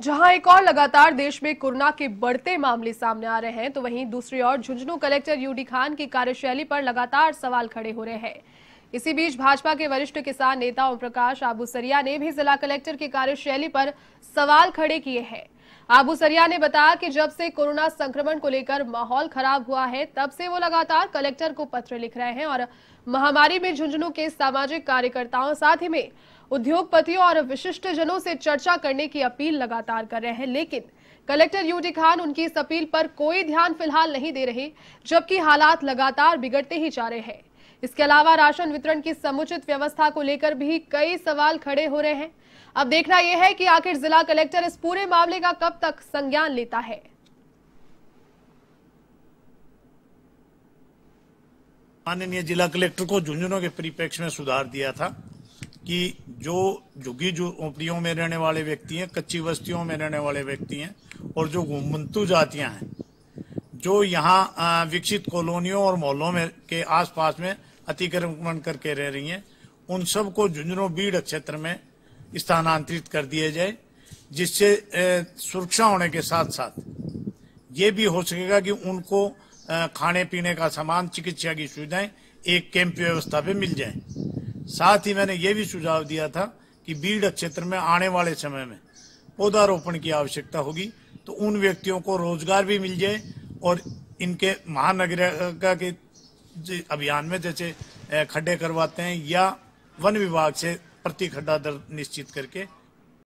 जहां एक और लगातार देश में कोरोना के बढ़ते मामले सामने आ रहे हैं, तो वहीं दूसरी ओर झुंझुनू कलेक्टर यूडी खान की कार्यशैली पर लगातार सवाल खड़े हो रहे हैं। इसी बीच भाजपा के वरिष्ठ किसान नेता ओम प्रकाश आबूसरिया ने भी जिला कलेक्टर की कार्यशैली पर सवाल खड़े किए हैं। आबूसरिया ने बताया कि जब से कोरोना संक्रमण को लेकर माहौल खराब हुआ है, तब से वो लगातार कलेक्टर को पत्र लिख रहे हैं और महामारी में झुंझुनू के सामाजिक कार्यकर्ताओं, साथ ही में उद्योगपतियों और विशिष्टजनों से चर्चा करने की अपील लगातार कर रहे हैं, लेकिन कलेक्टर यूडी खान उनकी इस अपील पर कोई ध्यान फिलहाल नहीं दे रहे, जबकि हालात लगातार बिगड़ते ही जा रहे हैं। इसके अलावा राशन वितरण की समुचित व्यवस्था को लेकर भी कई सवाल खड़े हो रहे हैं। अब देखना यह है कि आखिर जिला कलेक्टर इस पूरे मामले का कब तक संज्ञान लेता है। माननीय जिला कलेक्टर को झुंझुनू के परिप्रेक्ष्य में सुधार दिया था कि जो झुग्गी झोपड़ियों में रहने वाले व्यक्ति हैं, कच्ची बस्तियों में रहने वाले व्यक्ति हैं और जो घुमंतु जातियां हैं, जो यहाँ विकसित कॉलोनियों और मोहल्लों में के आसपास में अतिक्रमण करके रह रही हैं, उन सबको झुंझुनू बीड़ क्षेत्र में स्थानांतरित कर दिया जाए, जिससे सुरक्षा होने के साथ साथ ये भी हो सकेगा कि उनको खाने पीने का सामान, चिकित्सा की सुविधाएं एक कैंप व्यवस्था पे मिल जाए। साथ ही मैंने ये भी सुझाव दिया था कि बीड़ क्षेत्र में आने वाले समय में पौधारोपण की आवश्यकता होगी, तो उन व्यक्तियों को रोजगार भी मिल जाए और इनके महानगरपालिका के अभियान में जैसे खड्डे करवाते हैं या वन विभाग से प्रति खड्डा दर निश्चित करके